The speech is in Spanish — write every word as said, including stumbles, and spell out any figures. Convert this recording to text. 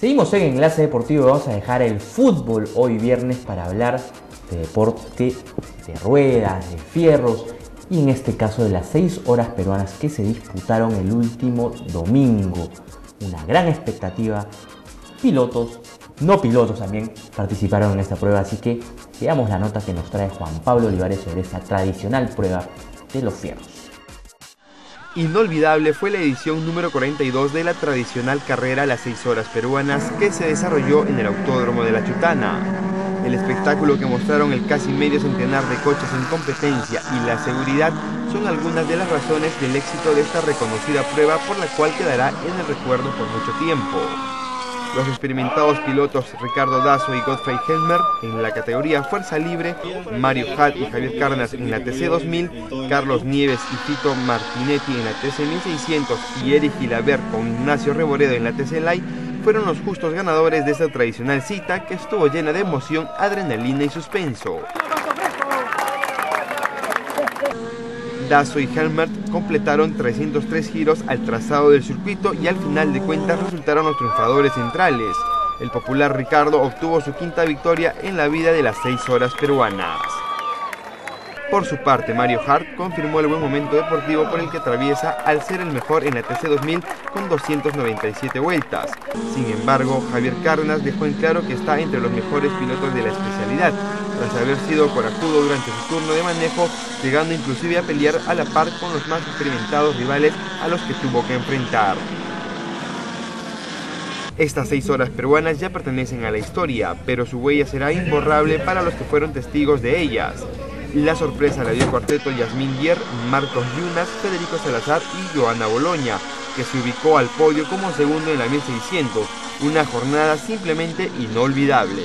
Seguimos en Enlace Deportivo, vamos a dejar el fútbol hoy viernes para hablar de deporte de ruedas, de fierros y en este caso de las seis horas peruanas que se disputaron el último domingo. Una gran expectativa, pilotos, no pilotos también participaron en esta prueba, así que veamos la nota que nos trae Juan Pablo Olivares sobre esta tradicional prueba de los fierros. Inolvidable fue la edición número cuarenta y dos de la tradicional carrera Las Seis Horas Peruanas que se desarrolló en el Autódromo de la Chutana. El espectáculo que mostraron el casi medio centenar de coches en competencia y la seguridad son algunas de las razones del éxito de esta reconocida prueba, por la cual quedará en el recuerdo por mucho tiempo. Los experimentados pilotos Ricardo Dasso y Godfrey Hemmerde en la categoría Fuerza Libre, Mario Hart y Javier Cárdenas en la T C dos mil, Carlos Nieves y Fito Martinetti en la T C mil seiscientos y Erick Gilabert con Ignacio Revoredo en la T C Light fueron los justos ganadores de esta tradicional cita que estuvo llena de emoción, adrenalina y suspenso. Dasso y Hemmerde completaron trescientos tres giros al trazado del circuito y al final de cuentas resultaron los triunfadores centrales. El popular Ricardo obtuvo su quinta victoria en la vida de las seis horas peruanas. Por su parte, Mario Hart confirmó el buen momento deportivo por el que atraviesa al ser el mejor en la T C dos mil con doscientas noventa y siete vueltas. Sin embargo, Javier Cárdenas dejó en claro que está entre los mejores pilotos de la especialidad, tras haber sido corajudo durante su turno de manejo, llegando inclusive a pelear a la par con los más experimentados rivales a los que tuvo que enfrentar. Estas seis horas peruanas ya pertenecen a la historia, pero su huella será imborrable para los que fueron testigos de ellas. La sorpresa la dio el cuarteto Yasmín Dier, Marcos Yunas, Federico Salazar y Joana Boloña, que se ubicó al podio como segundo en la mil seiscientos, una jornada simplemente inolvidable.